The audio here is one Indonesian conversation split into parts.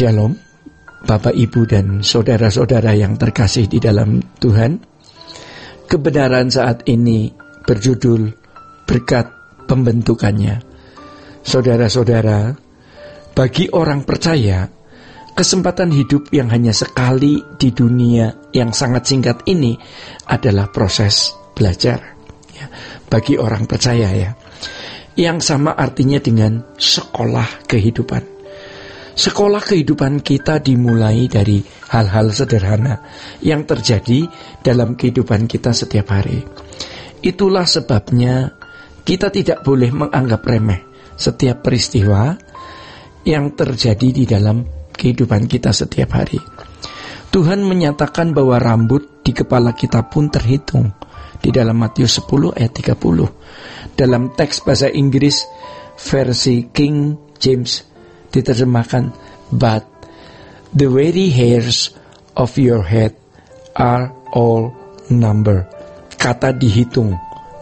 Shalom, Bapak, Ibu, dan saudara-saudara yang terkasih di dalam Tuhan. Kebenaran saat ini berjudul Berkat Pembentukannya. Saudara-saudara, bagi orang percaya, kesempatan hidup yang hanya sekali di dunia yang sangat singkat ini adalah proses belajar. Ya, bagi orang percaya ya, yang sama artinya dengan sekolah kehidupan. Sekolah kehidupan kita dimulai dari hal-hal sederhana yang terjadi dalam kehidupan kita setiap hari. Itulah sebabnya kita tidak boleh menganggap remeh setiap peristiwa yang terjadi di dalam kehidupan kita setiap hari. Tuhan menyatakan bahwa rambut di kepala kita pun terhitung di dalam Matius 10 ayat 30. Dalam teks bahasa Inggris versi King James diterjemahkan, "But the very hairs of your head are all numbered." Kata dihitung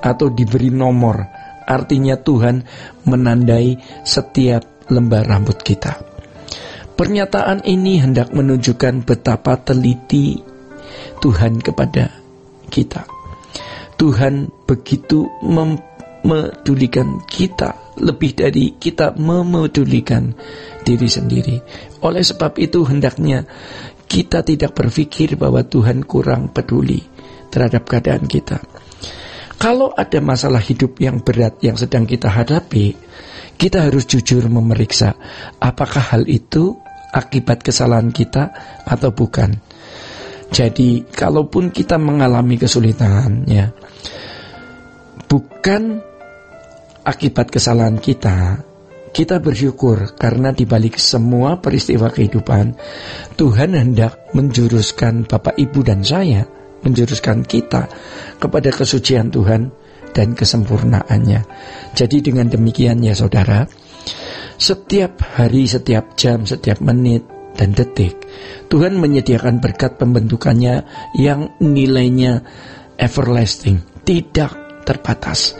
atau diberi nomor, artinya Tuhan menandai setiap lembar rambut kita. Pernyataan ini hendak menunjukkan betapa teliti Tuhan kepada kita. Tuhan begitu memedulikan kita, lebih dari kita memedulikan diri sendiri. Oleh sebab itu hendaknya kita tidak berpikir bahwa Tuhan kurang peduli terhadap keadaan kita. Kalau ada masalah hidup yang berat yang sedang kita hadapi, kita harus jujur memeriksa apakah hal itu akibat kesalahan kita atau bukan. Jadi kalaupun kita mengalami kesulitan, ya, bukan akibat kesalahan kita bersyukur karena dibalik semua peristiwa kehidupan, Tuhan hendak menjuruskan Bapak, Ibu, dan saya, menjuruskan kita kepada kesucian Tuhan dan kesempurnaannya. Jadi dengan demikian ya saudara, setiap hari, setiap jam, setiap menit dan detik, Tuhan menyediakan berkat pembentukannya yang nilainya everlasting, tidak terbatas.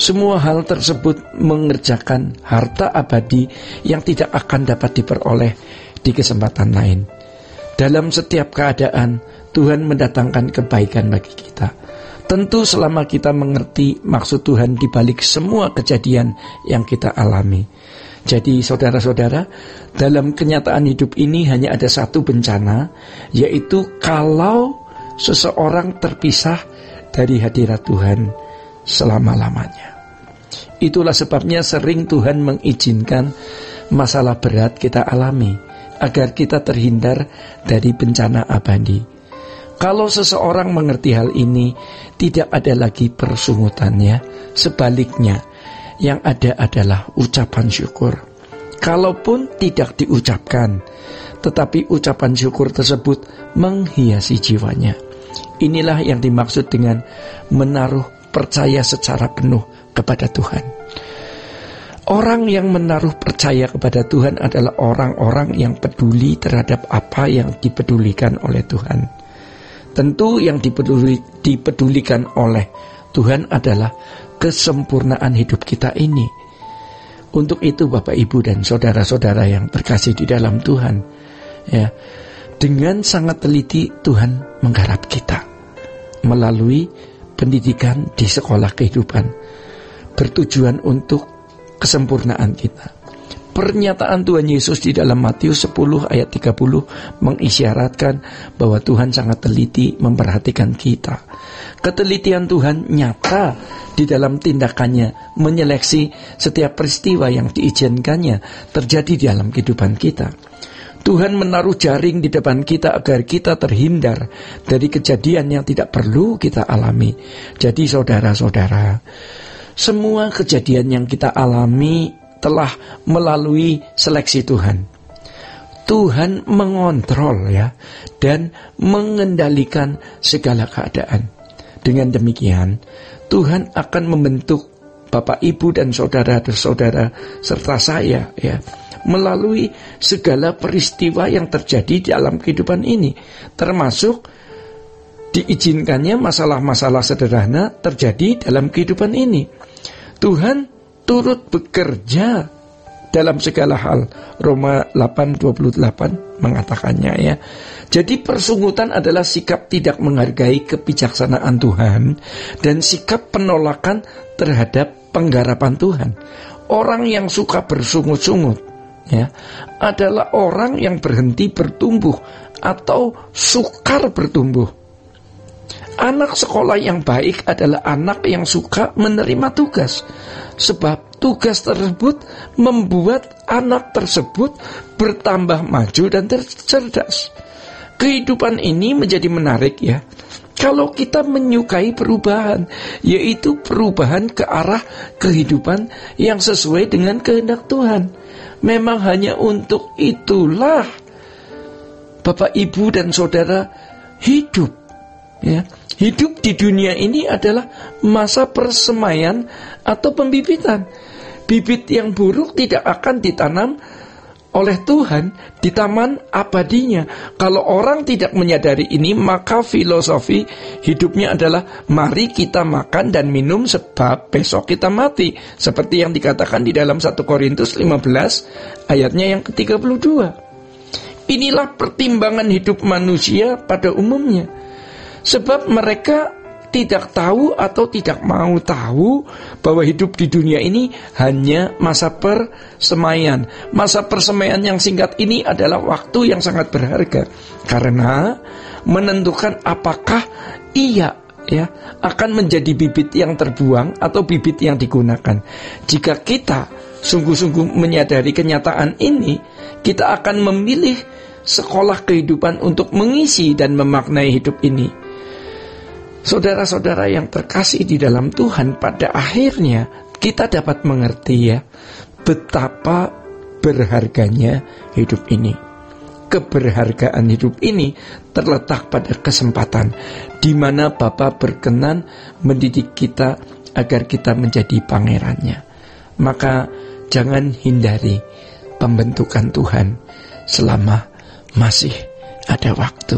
Semua hal tersebut mengerjakan harta abadi yang tidak akan dapat diperoleh di kesempatan lain. Dalam setiap keadaan, Tuhan mendatangkan kebaikan bagi kita. Tentu selama kita mengerti maksud Tuhan dibalik semua kejadian yang kita alami. Jadi saudara-saudara, dalam kenyataan hidup ini hanya ada satu bencana, yaitu kalau seseorang terpisah dari hadirat Tuhan selama-lamanya. Itulah sebabnya sering Tuhan mengizinkan masalah berat kita alami agar kita terhindar dari bencana abadi. Kalau seseorang mengerti hal ini, tidak ada lagi persungutannya. Sebaliknya, yang ada adalah ucapan syukur. Kalaupun tidak diucapkan, tetapi ucapan syukur tersebut menghiasi jiwanya. Inilah yang dimaksud dengan menaruh percaya secara penuh kepada Tuhan. Orang yang menaruh percaya kepada Tuhan adalah orang-orang yang peduli terhadap apa yang dipedulikan oleh Tuhan. Tentu yang dipedulikan oleh Tuhan adalah kesempurnaan hidup kita ini. Untuk itu Bapak, Ibu, dan saudara-saudara yang terkasih di dalam Tuhan, ya, dengan sangat teliti Tuhan menggarap kita melalui pendidikan di sekolah kehidupan, bertujuan untuk kesempurnaan kita. Pernyataan Tuhan Yesus di dalam Matius 10 ayat 30 mengisyaratkan bahwa Tuhan sangat teliti memperhatikan kita. Ketelitian Tuhan nyata di dalam tindakannya menyeleksi setiap peristiwa yang diizinkannya terjadi di dalam kehidupan kita. Tuhan menaruh jaring di depan kita agar kita terhindar dari kejadian yang tidak perlu kita alami. Jadi saudara-saudara, semua kejadian yang kita alami telah melalui seleksi Tuhan. Tuhan mengontrol ya, dan mengendalikan segala keadaan. Dengan demikian, Tuhan akan membentuk Bapak, Ibu, dan saudara-saudara serta saya ya, melalui segala peristiwa yang terjadi dalam kehidupan ini. Termasuk diizinkannya masalah-masalah sederhana terjadi dalam kehidupan ini. Tuhan turut bekerja dalam segala hal. Roma 8:28 mengatakannya ya. Jadi persungutan adalah sikap tidak menghargai kebijaksanaan Tuhan dan sikap penolakan terhadap penggarapan Tuhan. Orang yang suka bersungut-sungut ya adalah orang yang berhenti bertumbuh atau sukar bertumbuh. Anak sekolah yang baik adalah anak yang suka menerima tugas, sebab tugas tersebut membuat anak tersebut bertambah maju dan cerdas. Kehidupan ini menjadi menarik ya kalau kita menyukai perubahan, yaitu perubahan ke arah kehidupan yang sesuai dengan kehendak Tuhan. Memang hanya untuk itulah Bapak, Ibu, dan Saudara hidup ya. Hidup di dunia ini adalah masa persemaian atau pembibitan. Bibit yang buruk tidak akan ditanam oleh Tuhan di taman abadinya. Kalau orang tidak menyadari ini, maka filosofi hidupnya adalah mari kita makan dan minum sebab besok kita mati, seperti yang dikatakan di dalam 1 Korintus 15 ayatnya yang ke-32. Inilah pertimbangan hidup manusia pada umumnya, sebab mereka tidak tahu atau tidak mau tahu bahwa hidup di dunia ini hanya masa persemaian. Masa persemaian yang singkat ini adalah waktu yang sangat berharga, karena menentukan apakah ia ya akan menjadi bibit yang terbuang atau bibit yang digunakan. Jika kita sungguh-sungguh menyadari kenyataan ini, kita akan memilih sekolah kehidupan untuk mengisi dan memaknai hidup ini. Saudara-saudara yang terkasih di dalam Tuhan, pada akhirnya kita dapat mengerti ya betapa berharganya hidup ini. Keberhargaan hidup ini terletak pada kesempatan di mana Bapa berkenan mendidik kita agar kita menjadi pangerannya. Maka jangan hindari pembentukan Tuhan selama masih ada waktu.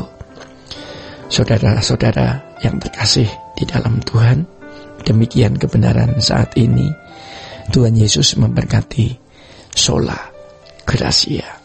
Saudara-saudara yang terkasih di dalam Tuhan, demikian kebenaran saat ini. Tuhan Yesus memberkati. Sola gracia.